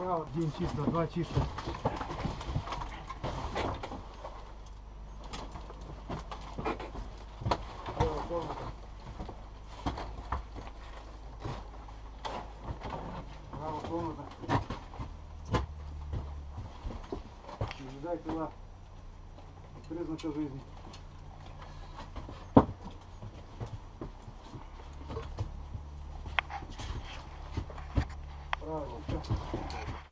Вчера вот день чисто, два чисто. Правая комната. Наблюдай тела. Признаки жизни. Правильно.